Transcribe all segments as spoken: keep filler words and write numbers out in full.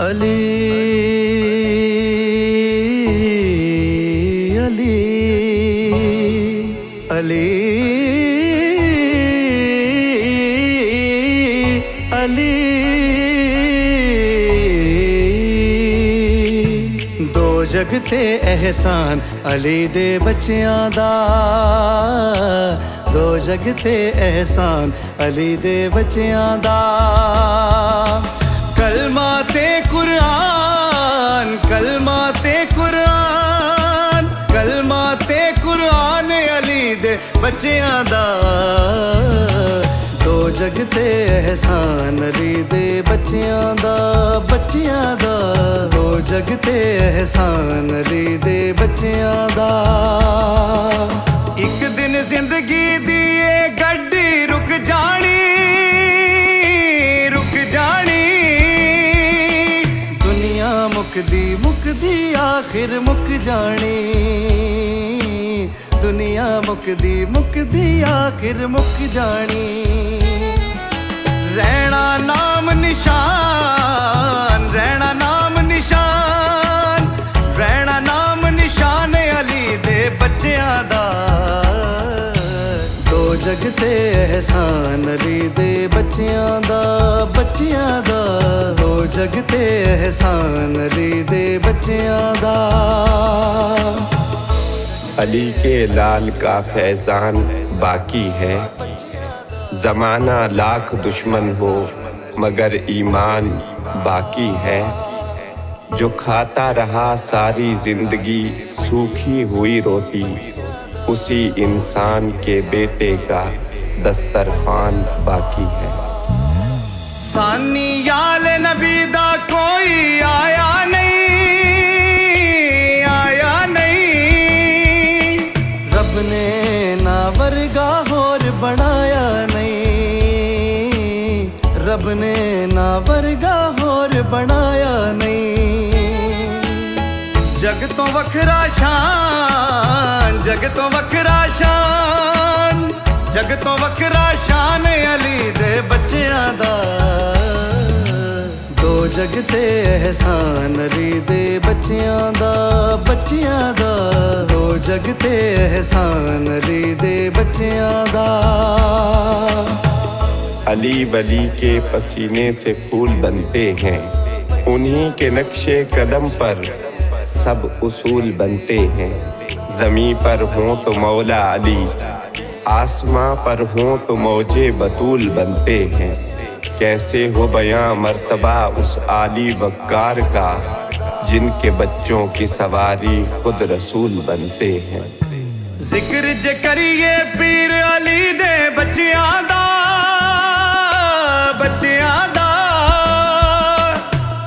अली अली अली अली दो जगते एहसान अली दे बच्चियां दा दो जगते एहसान अली दे बच्चियां दा कलमाते कुरान कलमाते कुरान कलमाते कुरान अली दे बच्चियां दा दो जगते एहसान अली दे बच्चियां दा बच्चियां दा दो जगते एहसान अली दे बच्चियां दा एक दिन जिंदगी दी गड्डी रुक जानी रुक जानी दुनिया मुकदी मुकदी आखिर मुक जानी दुनिया मुकदी मुकदी आखिर मुक जानी रहना नाम निशान रहना नाम निशान रहना नाम निशान अली दे बच्चियां दा जगते एहसान अली दे बच्चियां दा बच्चियां दा दो जगते एहसान अली दे बच्चियां दा अली के लाल का फैजान बाकी है जमाना लाख दुश्मन हो मगर ईमान बाकी है जो खाता रहा सारी जिंदगी सूखी हुई रोटी उसी इंसान के बेटे का दस्तरखान बाकी है सानी याल नबी दा कोई आया नहीं आया नहीं रब ने ना वर्गा होर बनाया नहीं रब ने ना वर्गा होर बनाया नहीं जग तो वखरा शान जग तो वखरा शान जग तो वखरा शान अली दे बच्चियां दा दो जगते एहसान अली दे बच्चियां दा बच्चियां दा दो जगते एहसान अली दे बच्चियां दा अली वली के पसीने से फूल बनते हैं उन्हीं के नक्शे कदम पर सब उसूल बनते हैं ज़मीं पर हों तो मौला अली आसमां पर हों तो मौजे बतूल बनते हैं कैसे हो बयां मर्तबा उस आली वक़ार का जिनके बच्चों की सवारी खुद रसूल बनते हैं जिक्र जे करिए पीर अली दे बच्चियां दा बच्चियां दा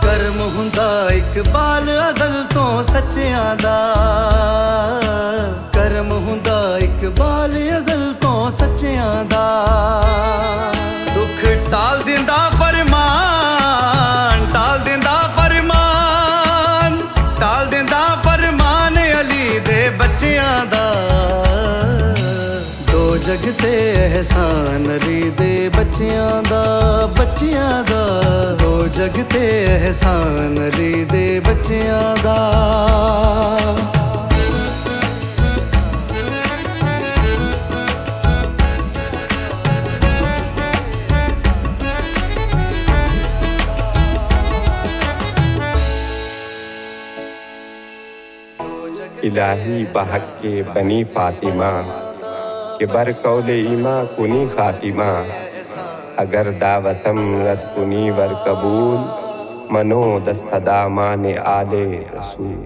करम हुंदा इकबाल अज़ल सच्चियां दा करम हुंदा इकबाल अज़ल तो सच्चियां दा दुख टाल दिंदा फरमान टाल दिंदा फरमान टाल दिंदा फरमान अली दे बच्चियां दा दो जगते एहसान अली दे बच्चियां दा बच्चियां दा दो जगते एहसान अली दे बच्चियां दा इलाही बहक के बनी फातिमा के बरकौले ईमा कुनी खातिमा अगर दावतम रत कुनी वर कबूल मनो दस्तदामान आले रसूल।